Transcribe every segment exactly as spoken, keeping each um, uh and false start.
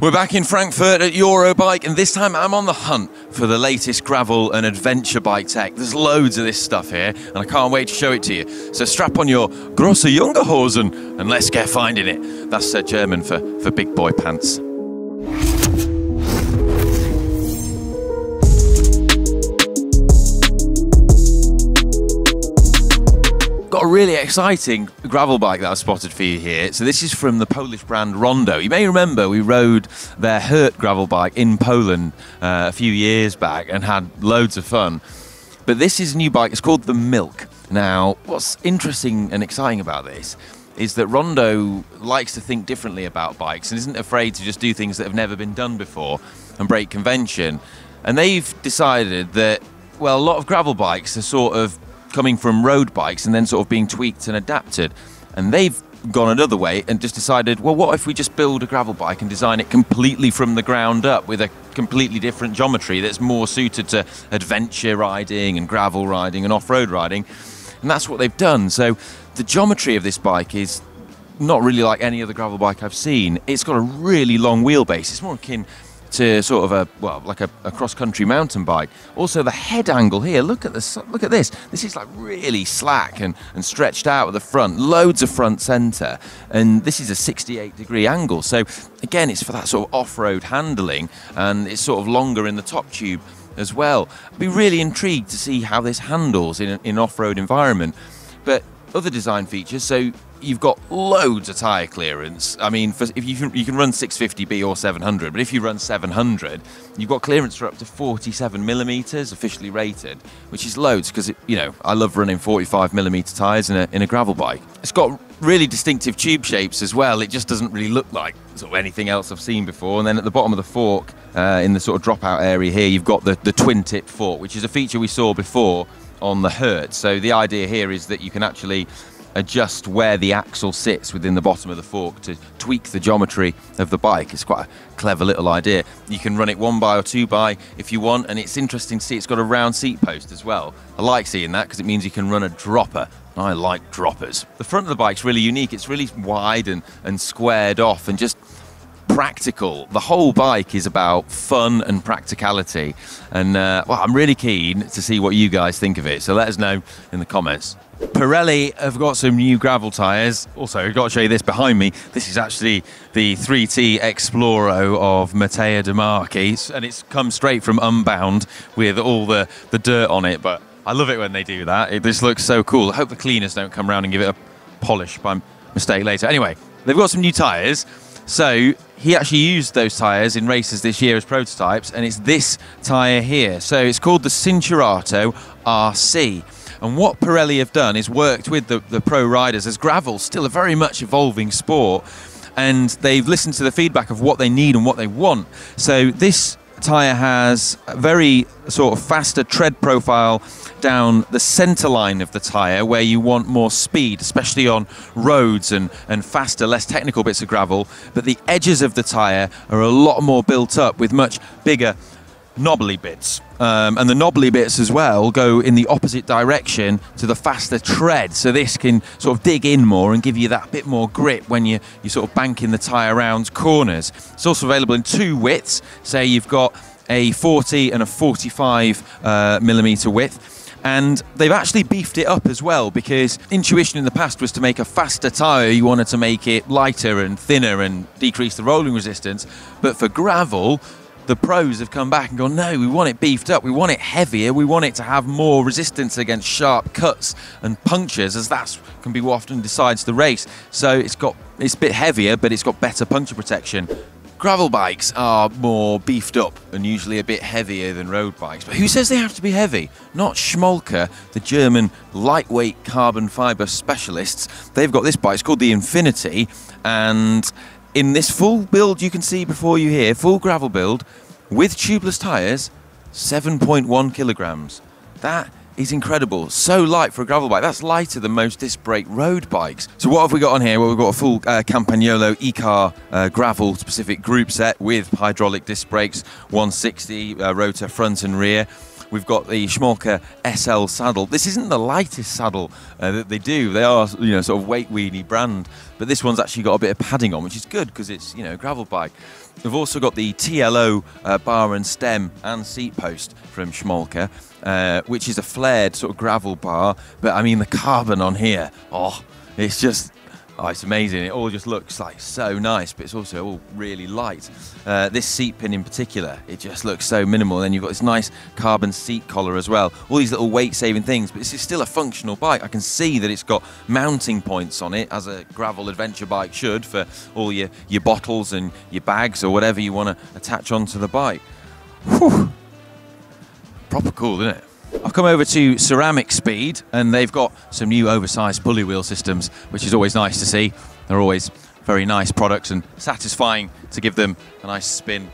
We're back in Frankfurt at Eurobike, and this time I'm on the hunt for the latest gravel and adventure bike tech. There's loads of this stuff here, and I can't wait to show it to you. So strap on your grosse Jungerhosen and let's get finding it. That's uh, German for, for big boy pants. Got a really exciting gravel bike that I've spotted for you here. So this is from the Polish brand Rondo. You may remember we rode their Hurt gravel bike in Poland uh, a few years back and had loads of fun. But this is a new bike, it's called the Milk. Now, what's interesting and exciting about this is that Rondo likes to think differently about bikes and isn't afraid to just do things that have never been done before and break convention. And they've decided that, well, a lot of gravel bikes are sort of coming from road bikes and then sort of being tweaked and adapted. And they've gone another way and just decided, well, what if we just build a gravel bike and design it completely from the ground up with a completely different geometry that's more suited to adventure riding and gravel riding and off-road riding? And that's what they've done. So the geometry of this bike is not really like any other gravel bike I've seen. It's got a really long wheelbase. It's more akin to sort of a, well, like a, a cross-country mountain bike. Also the head angle here, look at this, look at this. This is like really slack and, and stretched out at the front, loads of front center. And this is a sixty-eight degree angle. So again, it's for that sort of off-road handling, and it's sort of longer in the top tube as well. I'd be really intrigued to see how this handles in an off-road environment. But other design features, so you've got loads of tyre clearance. I mean, for, if you, you can run six fifty B or seven hundred, but if you run seven hundred, you've got clearance for up to forty-seven millimetres, officially rated, which is loads because, you know, I love running forty-five millimetre tyres in a, in a gravel bike. It's got really distinctive tube shapes as well. It just doesn't really look like sort of anything else I've seen before. And then at the bottom of the fork, uh, in the sort of dropout area here, you've got the, the twin tip fork, which is a feature we saw before on the Hurt. So the idea here is that you can actually adjust where the axle sits within the bottom of the fork to tweak the geometry of the bike. It's quite a clever little idea. You can run it one by or two by if you want, and it's interesting to see it's got a round seat post as well. I like seeing that because it means you can run a dropper. I like droppers. The front of the bike's really unique. It's really wide and, and squared off and just practical. The whole bike is about fun and practicality. And uh, well, I'm really keen to see what you guys think of it. So let us know in the comments. Pirelli have got some new gravel tyres. Also, I've got to show you this behind me. This is actually the three T Exploro of Matteo de Marchi, and it's come straight from Unbound with all the, the dirt on it, but I love it when they do that. It just looks so cool. I hope the cleaners don't come around and give it a polish by mistake later. Anyway, they've got some new tyres. So he actually used those tyres in races this year as prototypes, and it's this tyre here. So it's called the Cinturato R C. And what Pirelli have done is worked with the, the pro riders, as gravel's still a very much evolving sport, and they've listened to the feedback of what they need and what they want. So this tyre has a very sort of faster tread profile down the centre line of the tyre where you want more speed, especially on roads and, and faster, less technical bits of gravel. But the edges of the tyre are a lot more built up with much bigger knobbly bits, um, and the knobbly bits as well go in the opposite direction to the faster tread, so this can sort of dig in more and give you that bit more grip when you, you're sort of banking the tyre around corners. It's also available in two widths, say you've got a forty and a forty-five uh, millimetre width. And they've actually beefed it up as well, because intuition in the past was to make a faster tyre, you wanted to make it lighter and thinner and decrease the rolling resistance, but for gravel, the pros have come back and gone, no, we want it beefed up, we want it heavier, we want it to have more resistance against sharp cuts and punctures, as that can be what often decides the race. So it's got, it's a bit heavier, but it's got better puncture protection. Gravel bikes are more beefed up and usually a bit heavier than road bikes, but who says they have to be heavy? Not Schmolke, the German lightweight carbon fibre specialists. They've got this bike, it's called the Infinity, and in this full build you can see before you here, full gravel build, with tubeless tyres, seven point one kilograms. That is incredible. So light for a gravel bike. That's lighter than most disc brake road bikes. So what have we got on here? Well, we've got a full uh, Campagnolo Ekar uh, gravel specific group set with hydraulic disc brakes, one sixty uh, rotor front and rear. we've got the Schmolke S L saddle. This isn't the lightest saddle uh, that they do. They are, you know, sort of weight weenie brand, but this one's actually got a bit of padding on, which is good because it's, you know, gravel bike. We've also got the T L O uh, bar and stem and seat post from Schmolke, uh, which is a flared sort of gravel bar. But I mean, the carbon on here, oh, it's just, oh, it's amazing. It all just looks like so nice, but it's also all really light. Uh, this seat pin in particular, it just looks so minimal. Then you've got this nice carbon seat collar as well. All these little weight-saving things, but this is still a functional bike. I can see that it's got mounting points on it, as a gravel adventure bike should, for all your, your bottles and your bags or whatever you want to attach onto the bike. Whew. Proper cool, isn't it? I've come over to Ceramic Speed, and they've got some new oversized pulley wheel systems, which is always nice to see. They're always very nice products and satisfying to give them a nice spin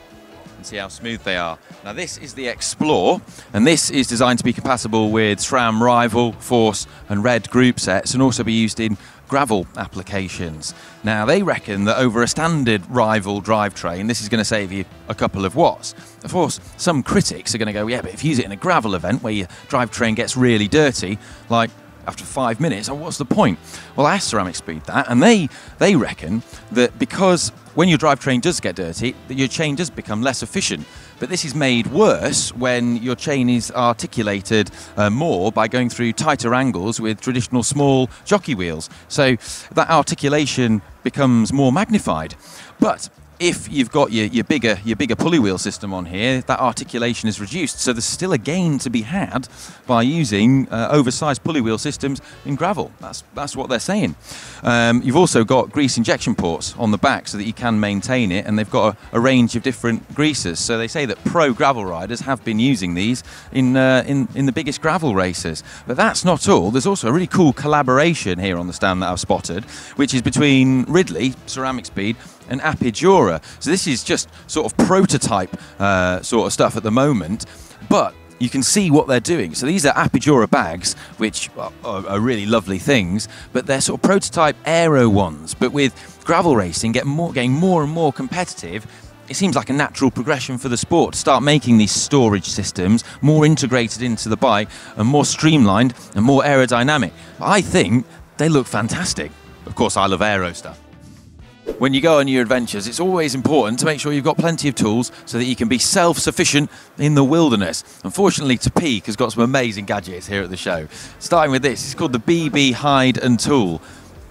and see how smooth they are. Now this is the Exploro, and this is designed to be compatible with SRAM, Rival, Force and Red group sets, and also be used in gravel applications. Now they reckon that over a standard Rival drivetrain, this is going to save you a couple of watts. Of course, some critics are going to go, yeah, but if you use it in a gravel event where your drivetrain gets really dirty, like after five minutes, oh, what's the point? Well, I asked Ceramic Speed that, and they, they reckon that because when your drivetrain does get dirty, your chain does become less efficient. But this is made worse when your chain is articulated uh, more by going through tighter angles with traditional small jockey wheels. So that articulation becomes more magnified. But if you've got your, your bigger your bigger pulley wheel system on here, that articulation is reduced. So there's still a gain to be had by using uh, oversized pulley wheel systems in gravel. That's that's what they're saying. Um, you've also got grease injection ports on the back so that you can maintain it, and they've got a, a range of different greases. So they say that pro gravel riders have been using these in uh, in in the biggest gravel races. But that's not all. There's also a really cool collaboration here on the stand that I've spotted, which is between Ridley, Ceramic Speed, and Apidura. So this is just sort of prototype uh, sort of stuff at the moment, but you can see what they're doing. So these are Apidura bags, which are, are really lovely things, but they're sort of prototype aero ones. But with gravel racing get more, getting more and more competitive, it seems like a natural progression for the sport to start making these storage systems more integrated into the bike and more streamlined and more aerodynamic. I think they look fantastic. Of course, I love aero stuff. When you go on your adventures, it's always important to make sure you've got plenty of tools so that you can be self-sufficient in the wilderness. Unfortunately, Topeak has got some amazing gadgets here at the show. Starting with this, it's called the B B Hide and Tool.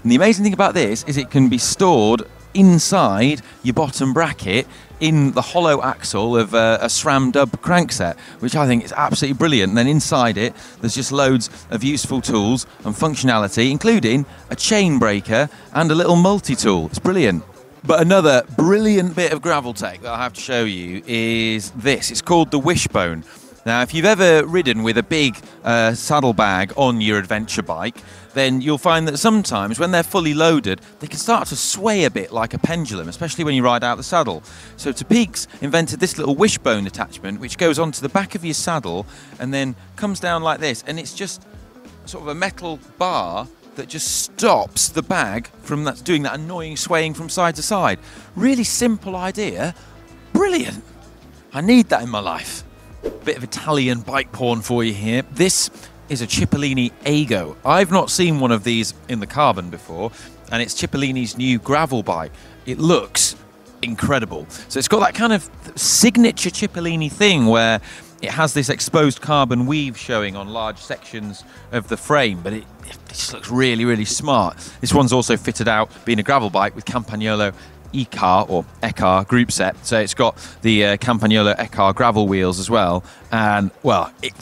And the amazing thing about this is it can be stored inside your bottom bracket in the hollow axle of a, a SRAM Dub crankset, which I think is absolutely brilliant. And then inside it, there's just loads of useful tools and functionality, including a chain breaker and a little multi-tool. It's brilliant. But another brilliant bit of gravel tech that I have to show you is this. It's called the Wishbone. Now, if you've ever ridden with a big uh, saddlebag on your adventure bike, then you'll find that sometimes when they're fully loaded, they can start to sway a bit like a pendulum, especially when you ride out the saddle. So Topeak's invented this little wishbone attachment, which goes onto the back of your saddle and then comes down like this. And it's just sort of a metal bar that just stops the bag from that, doing that annoying swaying from side to side. Really simple idea. Brilliant. I need that in my life. Bit of Italian bike porn for you here. This is a Cipollini Ego. I've not seen one of these in the carbon before, and it's Cipollini's new gravel bike. It looks incredible. So it's got that kind of signature Cipollini thing where it has this exposed carbon weave showing on large sections of the frame, but it, it just looks really, really smart. This one's also fitted out, being a gravel bike, with Campagnolo Ekar or Ekar group set. So it's got the uh, Campagnolo Ekar gravel wheels as well, and well, it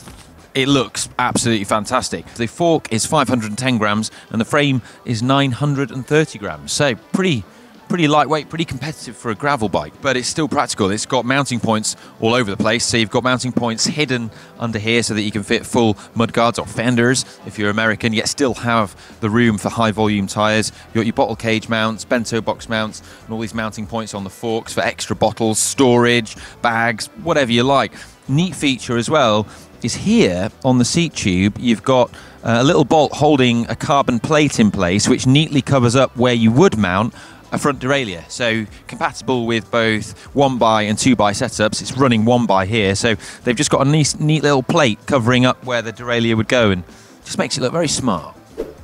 it looks absolutely fantastic. The fork is five hundred and ten grams and the frame is nine hundred and thirty grams, so pretty pretty lightweight, pretty competitive for a gravel bike, but it's still practical. It's got mounting points all over the place, so you've got mounting points hidden under here so that you can fit full mudguards or fenders if you're American, yet still have the room for high volume tyres. You've got your bottle cage mounts, bento box mounts, and all these mounting points on the forks for extra bottles, storage, bags, whatever you like. Neat feature as well is here on the seat tube, you've got a little bolt holding a carbon plate in place, which neatly covers up where you would mount a front derailleur, so compatible with both one by and two by setups. It's running one by here, so they've just got a nice, neat little plate covering up where the derailleur would go, and just makes it look very smart.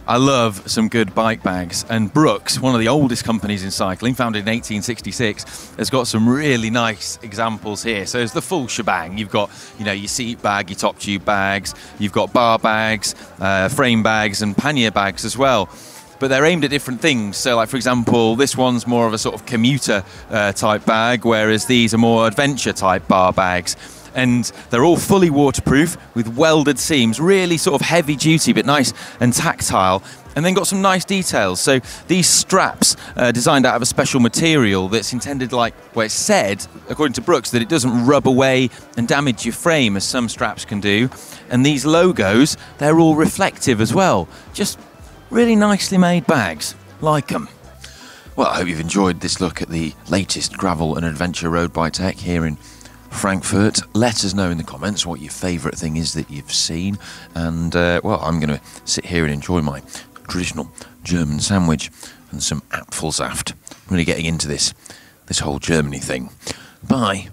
I love some good bike bags, and Brooks, one of the oldest companies in cycling, founded in eighteen sixty-six, has got some really nice examples here. So it's the full shebang. You've got, you know, your seat bag, your top tube bags, you've got bar bags, uh, frame bags, and pannier bags as well. But they're aimed at different things. So like, for example, this one's more of a sort of commuter uh, type bag, whereas these are more adventure type bar bags. And they're all fully waterproof with welded seams, really sort of heavy duty, but nice and tactile. And then got some nice details. So these straps are designed out of a special material that's intended, like, well, it's said, according to Brooks, that it doesn't rub away and damage your frame as some straps can do. And these logos, they're all reflective as well. Just really nicely made bags, like them. Well, I hope you've enjoyed this look at the latest gravel and adventure road bike tech here in Frankfurt. Let us know in the comments what your favourite thing is that you've seen, and uh, well, I'm going to sit here and enjoy my traditional German sandwich and some Apfelsaft. I'm really getting into this, this whole Germany thing. Bye.